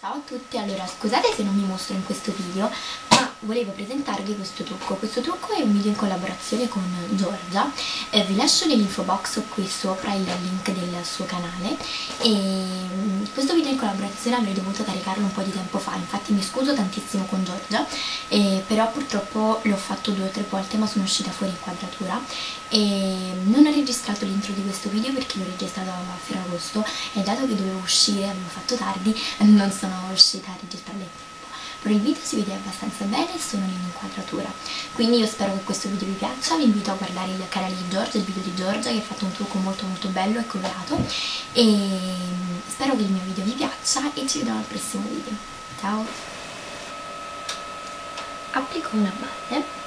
Ciao a tutti, allora scusate se non mi mostro in questo video, ma volevo presentarvi questo trucco. Questo trucco è un video in collaborazione con Giorgia, vi lascio nell'info box qui sopra il link del suo canale. E questo video in collaborazione avrei dovuto caricarlo un po' di tempo fa, infatti mi scuso tantissimo con Giorgia, però purtroppo l'ho fatto 2 o 3 volte ma sono uscita fuori inquadratura e non ho registrato l'intro di questo video perché l'ho registrato a Ferragosto e dato che dovevo uscire, avevo fatto tardi, non sono uscita a registrarle in tempo. Però il video si vede abbastanza bene, sono in inquadratura, quindi io spero che questo video vi piaccia. Vi invito a guardare il canale di Giorgia, il video di Giorgia, che ha fatto un trucco molto bello e colorato, e spero che il mio video vi piaccia e ci vediamo al prossimo video. Ciao. Applico una base.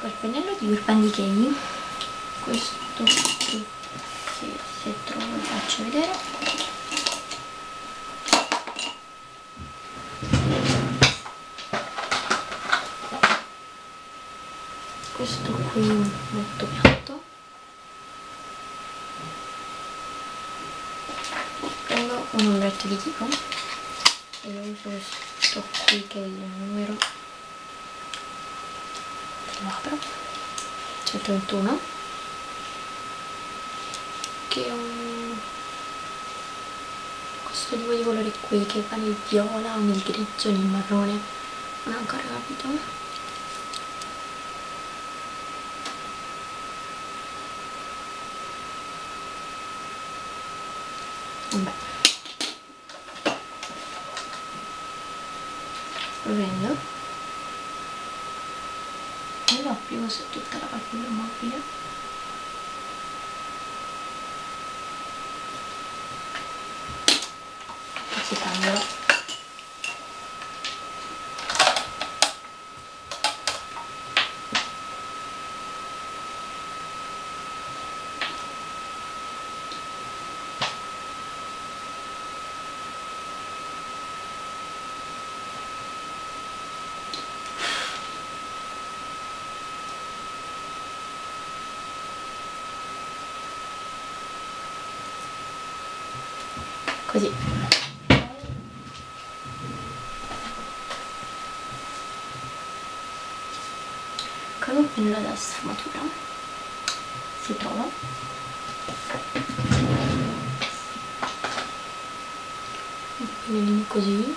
Col pennello di Urban Decay, questo qui, se trovo vi faccio vedere, questo qui molto piatto, prendo un ombretto di Kiko e lo uso questo qui che è il numero, lo apro, 121, che è questo tipo di colore qui che va nel viola, nel grigio, nel marrone, non ho ancora capito. Vabbè, lo prendo, lo applico su tutta la parte del mobile, applicandolo. Così. Con un pennello da sfumatura si trova, un pennellino così,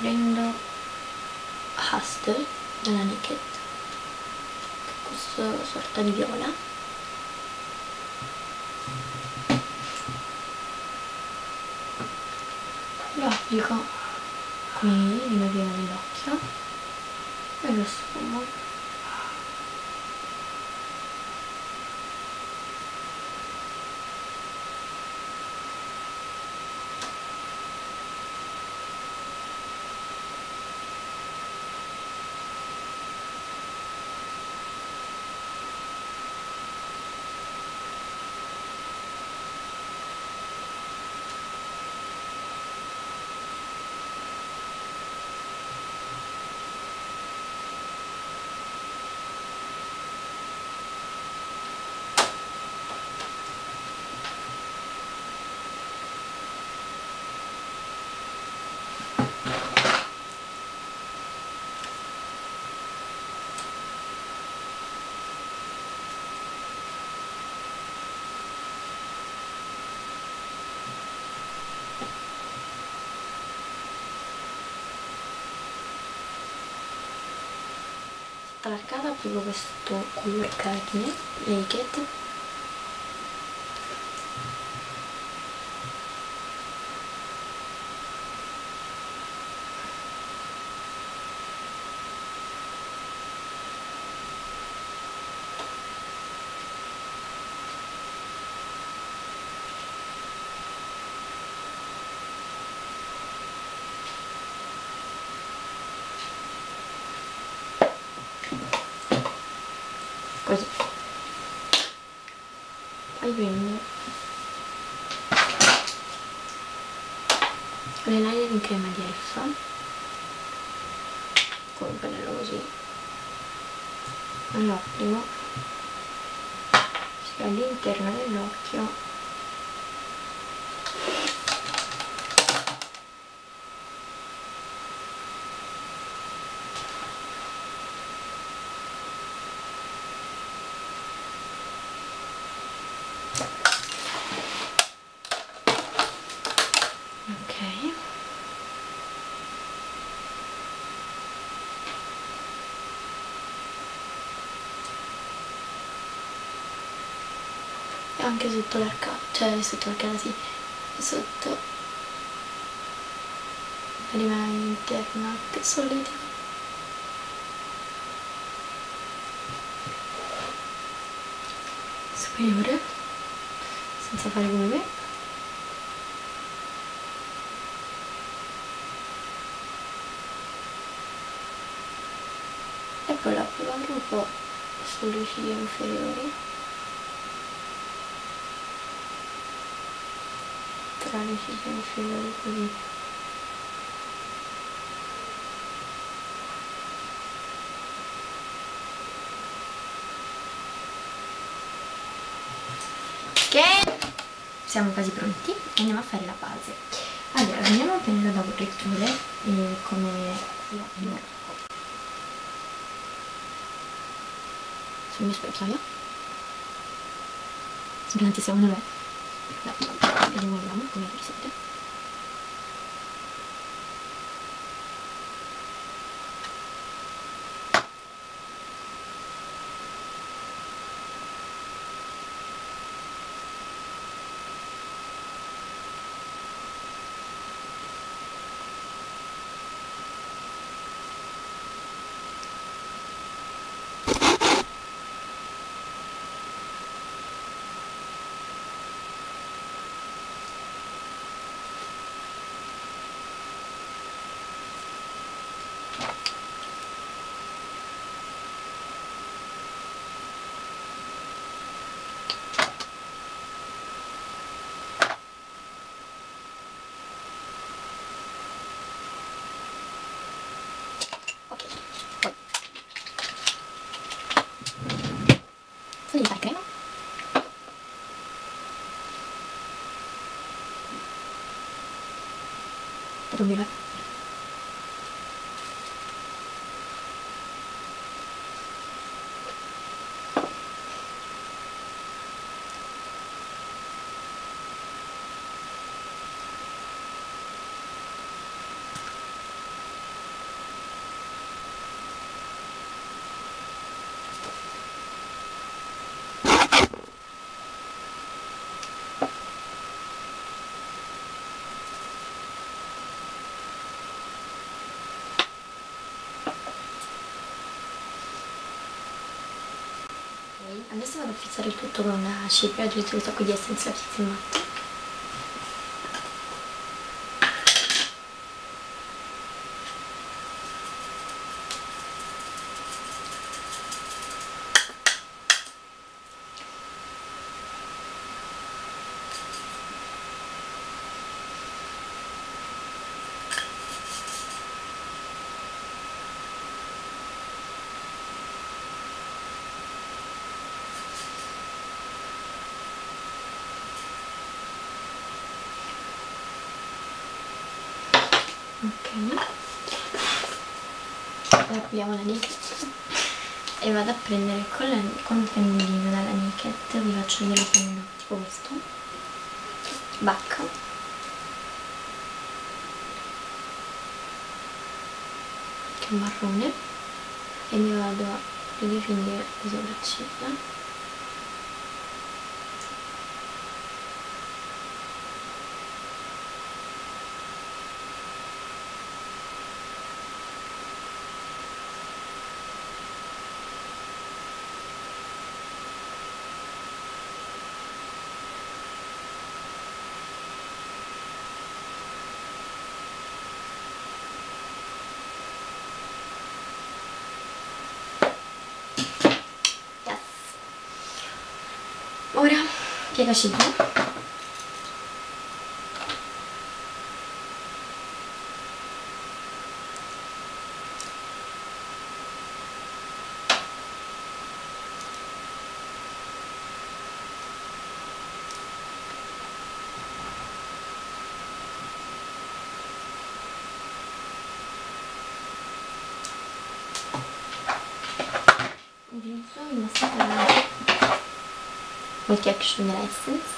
prendo Haster della Niket, questa sorta di viola, lo applico qui in una piena dell'occhio e lo sfumo, l'arcata, applico questo colore carne Naked, così. Poi prendo le linee in crema di elfa con un pennello così un ottimo, sia all'interno dell'occhio anche sotto l'arcata, cioè sotto l'arcata sì, sotto rimane interna anche solida. Superiore, senza fare come me. E poi la applico anche un po' sulle ciglia inferiori, tra le ciglia inferiori così. Ok, siamo quasi pronti, andiamo a fare la base. Allora, andiamo a pennello da corretture come sul mio specchiaio. Durante secondo me. E rimuoviamo come siete. Mira. Adesso vado a fissare tutto con una cipria, ho utilizzato un sacco di essenza fissa in matte. Applichiamo la Niket e vado a prendere con un pennellino dalla Niket, vi faccio vedere il pennellino tipo questo, bacca, che è marrone, e mi vado a ridefinire le sopracciglia. Ora piega ciglia, Vuoi che ci sono l'essence?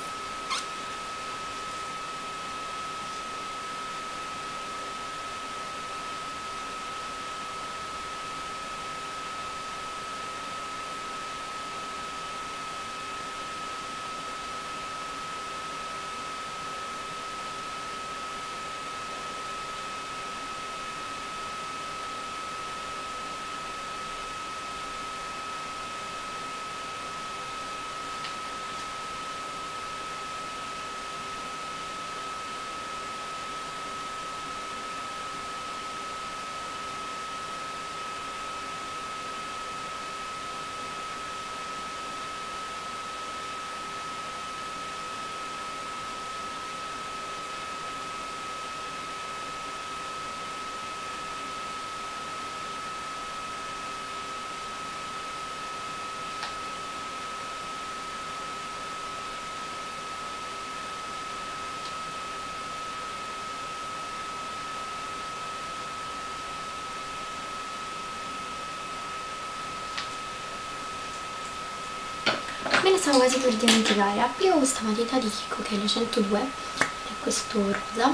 Me ne stavo quasi per dimenticare, applico questa matita di Kiko che è la 102, che è questo rosa,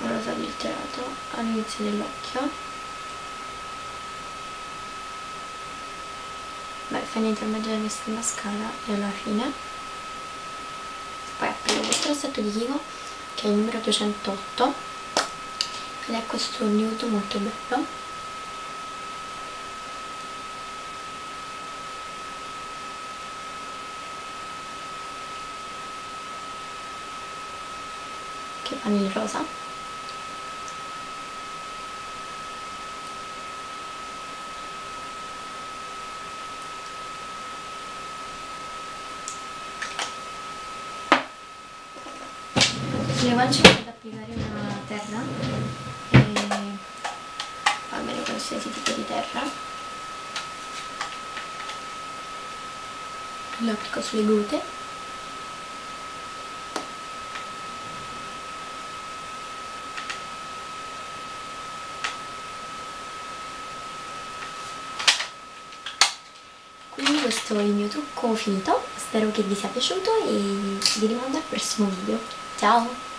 un rosa glitterato all'inizio dell'occhio. Beh, finita a mezzo della messa in mascara e alla fine poi applico questo rossetto di Kiko che è il numero 208 ed è questo nude molto bello. Panni rosa, le guance ad applicare una terra e almeno qualsiasi tipo di terra, lo applico sulle gute. Questo è il mio trucco finito, spero che vi sia piaciuto e vi rimando al prossimo video. Ciao!